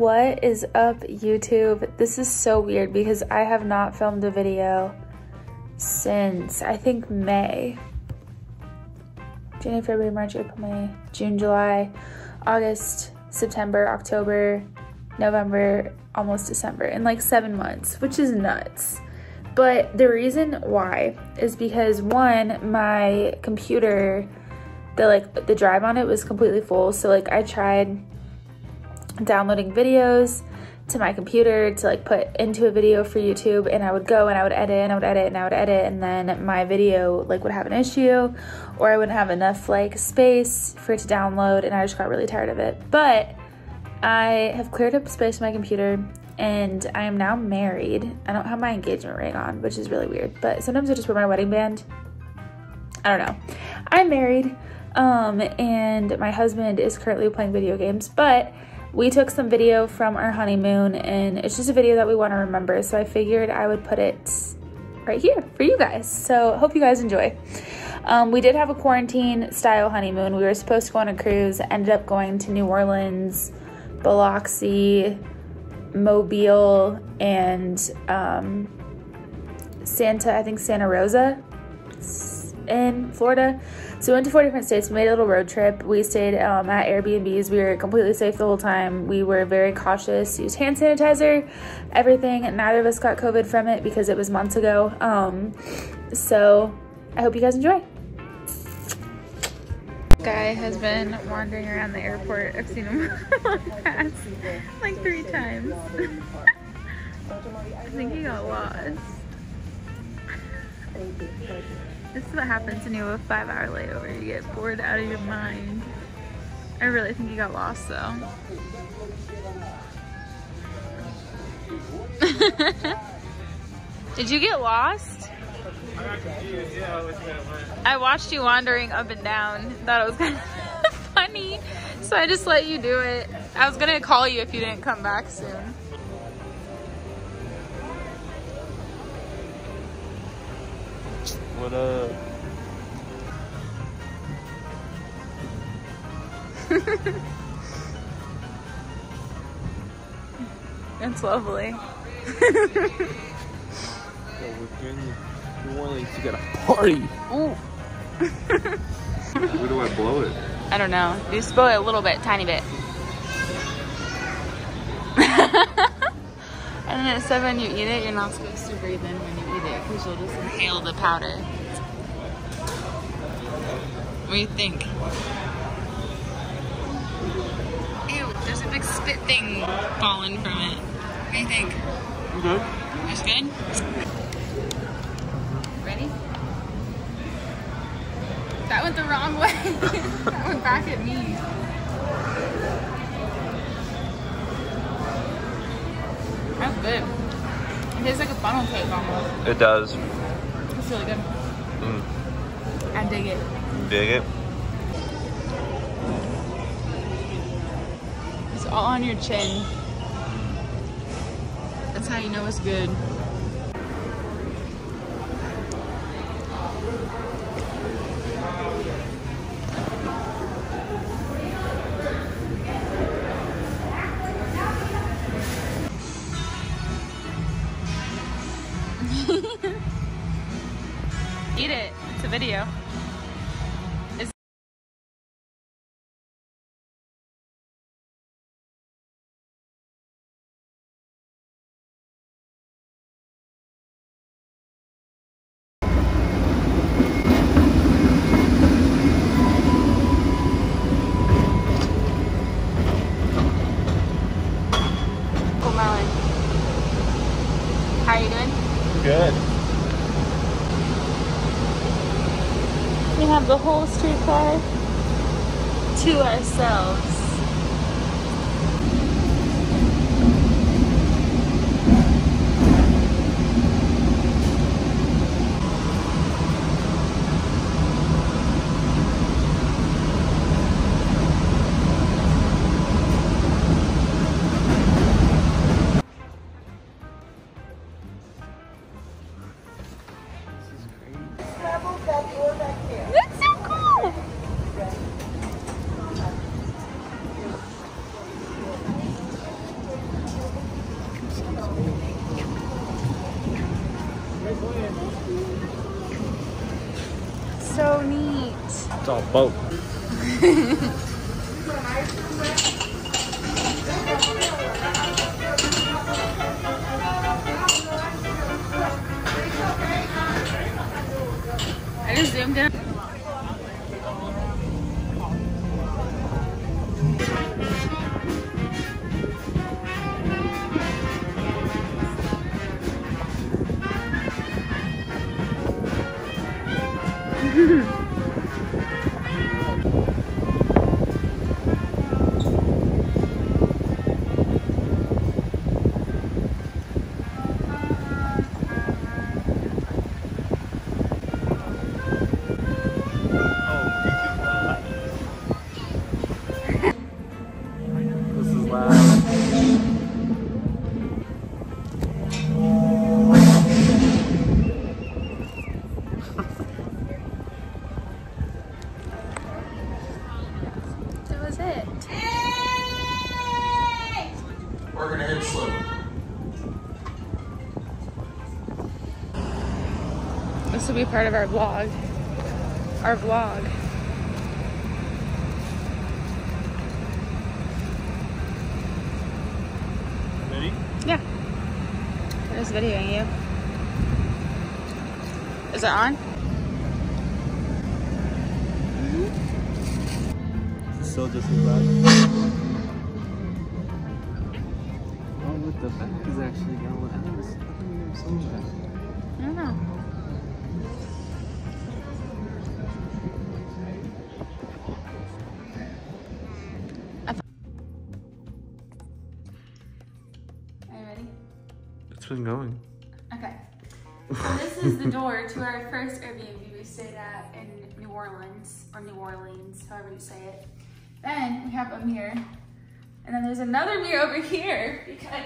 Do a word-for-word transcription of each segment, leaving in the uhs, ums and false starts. What is up, YouTube? This is so weird because I have not filmed a video since I think May. January, February, March, April, May, June, July, August, September, October, November, almost December, in like seven months, which is nuts. But the reason why is because, one, my computer, the like the drive on it was completely full, so like I tried downloading videos to my computer to like put into a video for YouTube, and I would go and I would edit and I would edit and I would edit, and then my video like would have an issue, or I wouldn't have enough like space for it to download, and I just got really tired of it. But I have cleared up space on my computer, and I am now married. I don't have my engagement ring on, which is really weird, but sometimes I just wear my wedding band. I don't know. I'm married, um, and my husband is currently playing video games, but we took some video from our honeymoon, and it's just a video that we want to remember, so I figured I would put it right here for you guys. So hope you guys enjoy. Um, we did have a quarantine style honeymoon. We were supposed to go on a cruise, ended up going to New Orleans, Biloxi, Mobile, and um, Santa, I think Santa Rosa in Florida. So we went to four different states, made a little road trip. We stayed um, at Airbnbs. We were completely safe the whole time. We were very cautious, used hand sanitizer, everything. Neither of us got COVID from it because it was months ago. Um, so I hope you guys enjoy. Guy has been wandering around the airport. I've seen him pass like three times. I think he got lost. This is what happens when you have a five hour layover. You get bored out of your mind. I really think he got lost though. Did you get lost? I watched you wandering up and down. Thought it was kind of funny, so I just let you do it. I was gonna call you if you didn't come back soon. What up? That's lovely. So we're in New Orleans to get a party. Ooh. Where do I blow it? I don't know. Just blow it a little bit, tiny bit. And then it said when you eat it, you're not supposed to breathe in when you eat it, because you'll just inhale the powder. What do you think? Ew, there's a big spit thing falling from it. What do you think? I'm good. That's good? Ready? That went the wrong way. That went back at me. That's good. It tastes like a funnel cake almost. It does. It's really good. Mm. I dig it. You dig it? It's all on your chin. That's how you know it's good. Eat it. It's a video. It's Watermelon. How are you doing? Good. We have the whole streetcar to ourselves. That's so cool! It's all boat. I just zoomed in. This will be part of our vlog. Our vlog. Ready? Yeah. I'm just videoing you. Is it on? Mm-hmm. This is so disappointing. The back is actually going. I never seen that. I don't know. I Are you ready? It's been going. Okay. So this is the door to our first Airbnb we stayed at in New Orleans, or New Orleans, however you say it. Then we have a mirror. And then there's another mirror over here because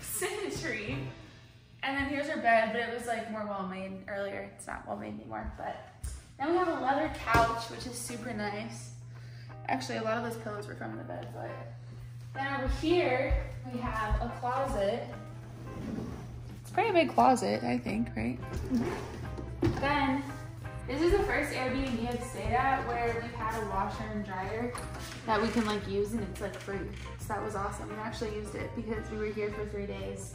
symmetry. And then here's our bed, but it was like more well-made earlier. It's not well-made anymore, but. Then we have a leather couch, which is super nice. Actually, a lot of those pillows were from the bed, but. Then over here, we have a closet. It's a pretty big closet, I think, right? Mm-hmm. Then, this is the first Airbnb I've stayed at where we've had a washer and dryer that we can like use, and it's like free. So that was awesome. We actually used it because we were here for three days.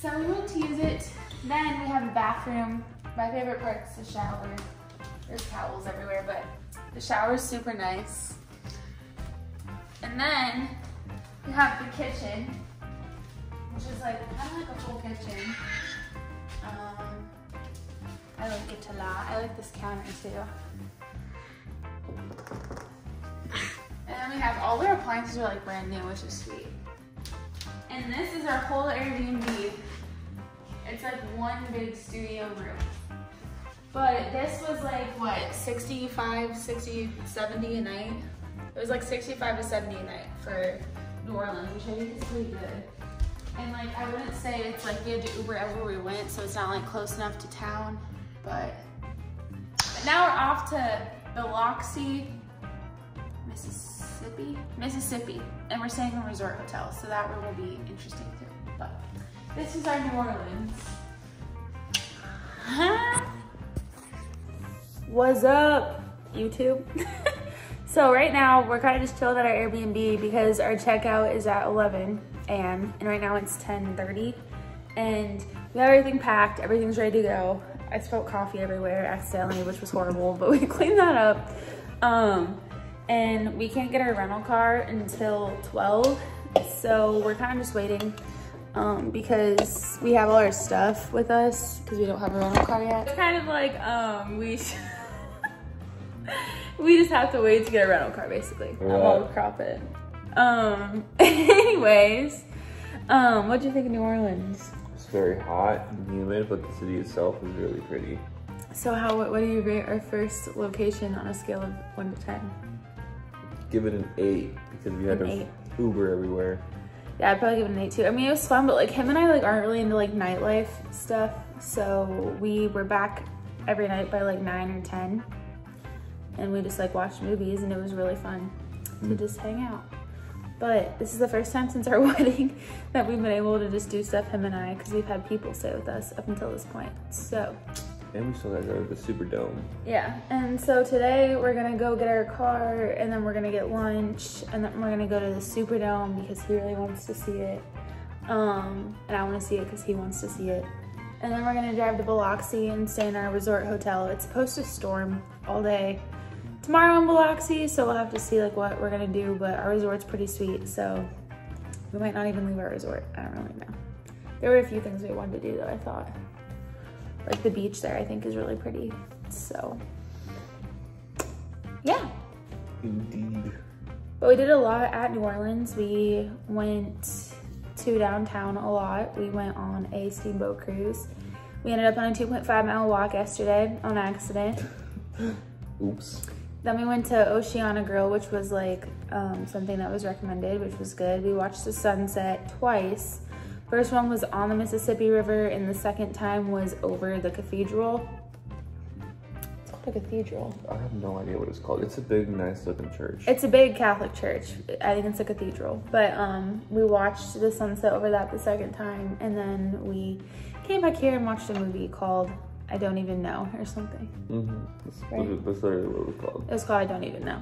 So we went to use it. Then we have a bathroom. My favorite part is the shower. There's towels everywhere, but the shower is super nice. And then we have the kitchen, which is like kind of like a full kitchen. Um, I like it a lot. I like this counter too. And then we have all their appliances are like brand new, which is sweet. And this is our whole Airbnb. It's like one big studio room. But this was like what, sixty-five, sixty, seventy a night? It was like sixty-five to seventy a night for New Orleans, which I think is pretty good. And like, I wouldn't say it's like we had to Uber everywhere we went, so it's not like close enough to town. But, but now we're off to Biloxi, Mississippi, Mississippi, and we're staying in a resort hotel, so that one will be interesting too. But this is our New Orleans. Huh? What's up, YouTube? So right now we're kind of just chilled at our Airbnb because our checkout is at eleven a m and right now it's ten thirty, and we have everything packed, everything's ready to go. I spilled coffee everywhere accidentally, which was horrible, but we cleaned that up. Um, and we can't get our rental car until twelve. So we're kind of just waiting um, because we have all our stuff with us because we don't have a rental car yet. It's kind of like, um, we we just have to wait to get a rental car basically. Yeah. I'm all crop it. Um, anyways, um, what'd you think of New Orleans? Very hot and humid, but the city itself is really pretty. So how, what, what do you rate our first location on a scale of one to ten? Give it an eight, because we had an to Uber everywhere. Yeah, I'd probably give it an eight too. I mean, it was fun, but like him and I like aren't really into like nightlife stuff, so we were back every night by like nine or ten, and we just like watched movies, and it was really fun mm. to just hang out. But this is the first time since our wedding that we've been able to just do stuff, him and I, because we've had people stay with us up until this point. So And we still gotta go to the Superdome. Yeah, and so today we're gonna go get our car, and then we're gonna get lunch, and then we're gonna go to the Superdome because he really wants to see it. Um, and I wanna see it because he wants to see it. And then we're gonna drive to Biloxi and stay in our resort hotel. It's supposed to storm all day tomorrow in Biloxi, so we'll have to see like what we're gonna do, but our resort's pretty sweet, so we might not even leave our resort, I don't really know. There were a few things we wanted to do though, I thought. Like the beach there, I think, is really pretty. So, yeah. Indeed. But we did a lot at New Orleans. We went to downtown a lot. We went on a steamboat cruise. We ended up on a two point five mile walk yesterday on accident. Oops. Then we went to Oceana Grill, which was like um, something that was recommended, which was good. We watched the sunset twice. First one was on the Mississippi River, and the second time was over the cathedral. It's called a cathedral. I have no idea what it's called. It's a big, nice looking church. It's a big Catholic church. I think it's a cathedral. But um, we watched the sunset over that the second time, and then we came back here and watched a movie called I Don't Even Know or something. Mm-hmm. That's, right? That's literally what it was called. It was called I Don't Even Know.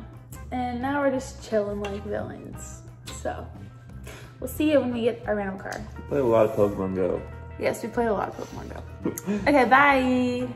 And now we're just chilling like villains, so. We'll see you when we get our rental car. We played a lot of Pokemon Go. Yes, we played a lot of Pokemon Go. Okay, bye.